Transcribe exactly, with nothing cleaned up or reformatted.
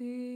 See.